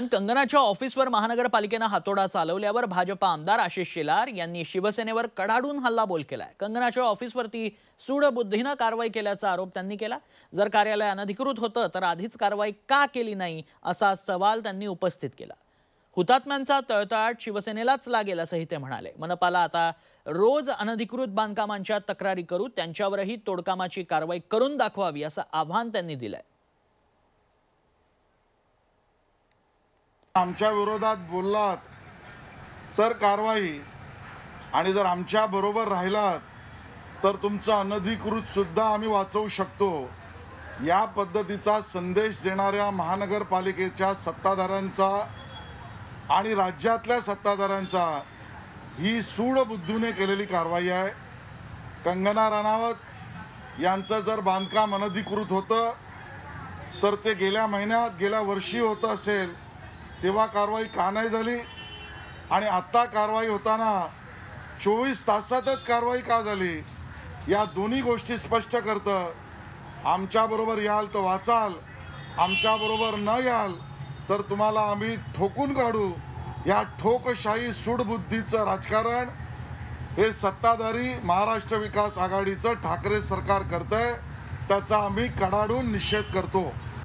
आणि कंगनाच्या ऑफिसवर महानगरपालिकेने हातोडा चालवल्यावर भाजप आमदार आशिष शेलार यांनी शिवसेनेवर कडाडून हल्लाबोल केलाय। कंगनाच्या ऑफिसवरती सूडबुद्धीने कारवाई केल्याचा आरोप त्यांनी केला। जर कार्यालय अनधिकृत होतं तर आधीच कारवाई का केली नाही असा सवाल त्यांनी उपस्थित केला। हुतात्म्यांचा तळतळाट शिवसेनेलाच लागेल असंही ते म्हणाले। मनपाला आता रोज अनधिकृत बांधकामांच्या तक्रारी करू त्यांच्यावरही तोडकामाची कारवाई करून दाखवावी असं आव्हान त्यांनी दिलंय। आमच्या विरोधात बोललात तर कारवाई आणि जर आमच्या बरोबर राहिलात तर तुमचं अनधिकृत सुद्धा आम्ही वाचवू शकतो। या पद्धतीचा संदेश देणाऱ्या महानगरपालिकेच्या सत्ताधाऱ्यांचा आणि राज्यातल्या सत्ताधाऱ्यांचा ही सूडबुद्धीने केलेली कारवाई आहे। कंगना राणावत यांचं जर बांधकाम अनधिकृत होतं तर ते गेल्या महिन्यात गेल्या वर्षी होतं असेल तेव्हा कारवाई का नाही झाली आणि आता कारवाई होताना 24 तासातच कारवाई का झाली? या दोन्ही गोष्टी स्पष्ट करतं आमच्या बरोबर याल तर वाचाल, आमच्या बरोबर न याल तर तुम्हाला आम्ही ठोकून काढू। या ठोकशाही सूडबुद्धीचं राजकारण हे सत्ताधारी महाराष्ट्र विकास आघाडीचं ठाकरे सरकार करतंय, त्याचा आम्ही कडाडून निषेध करतो।